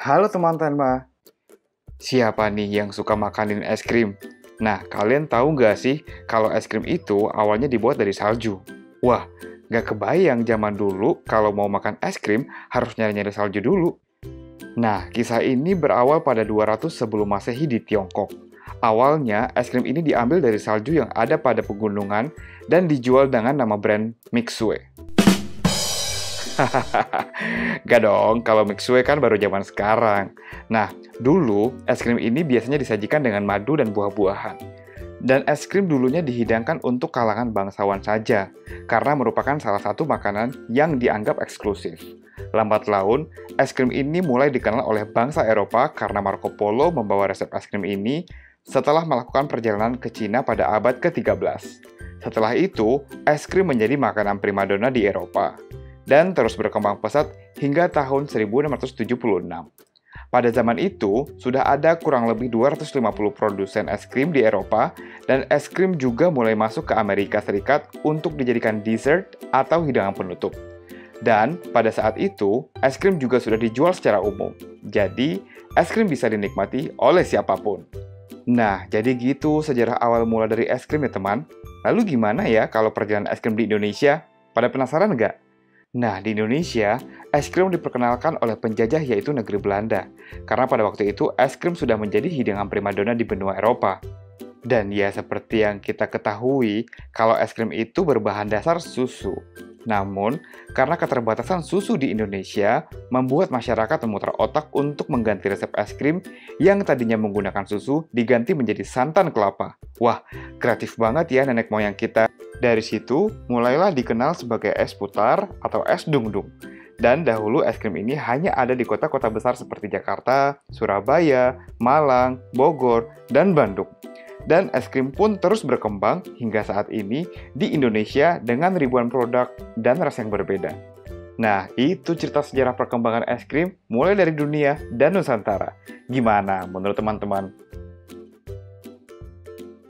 Halo teman-teman, siapa nih yang suka makanin es krim? Nah, kalian tahu nggak sih kalau es krim itu awalnya dibuat dari salju? Wah, nggak kebayang zaman dulu kalau mau makan es krim harus nyari-nyari salju dulu. Nah, kisah ini berawal pada 200 sebelum Masehi di Tiongkok. Awalnya, es krim ini diambil dari salju yang ada pada pegunungan dan dijual dengan nama brand Mixue. Gak dong, kalau Mixue kan baru zaman sekarang. Nah, dulu es krim ini biasanya disajikan dengan madu dan buah-buahan. Dan es krim dulunya dihidangkan untuk kalangan bangsawan saja, karena merupakan salah satu makanan yang dianggap eksklusif. Lambat laun, es krim ini mulai dikenal oleh bangsa Eropa karena Marco Polo membawa resep es krim ini setelah melakukan perjalanan ke Cina pada abad ke-13. Setelah itu, es krim menjadi makanan primadona di Eropa dan terus berkembang pesat hingga tahun 1676. Pada zaman itu, sudah ada kurang lebih 250 produsen es krim di Eropa, dan es krim juga mulai masuk ke Amerika Serikat untuk dijadikan dessert atau hidangan penutup. Dan pada saat itu, es krim juga sudah dijual secara umum. Jadi, es krim bisa dinikmati oleh siapapun. Nah, jadi gitu sejarah awal mula dari es krim ya teman. Lalu gimana ya kalau perjalanan es krim di Indonesia? Pada penasaran nggak? Nah, di Indonesia, es krim diperkenalkan oleh penjajah yaitu negeri Belanda, karena pada waktu itu es krim sudah menjadi hidangan primadona di benua Eropa. Dan ya seperti yang kita ketahui, kalau es krim itu berbahan dasar susu. Namun, karena keterbatasan susu di Indonesia, membuat masyarakat memutar otak untuk mengganti resep es krim yang tadinya menggunakan susu diganti menjadi santan kelapa. Wah, kreatif banget ya nenek moyang kita. Dari situ, mulailah dikenal sebagai es putar atau es dungdung. Dan dahulu es krim ini hanya ada di kota-kota besar seperti Jakarta, Surabaya, Malang, Bogor, dan Bandung. Dan es krim pun terus berkembang hingga saat ini di Indonesia dengan ribuan produk dan rasa yang berbeda. Nah, itu cerita sejarah perkembangan es krim mulai dari dunia dan Nusantara. Gimana menurut teman-teman?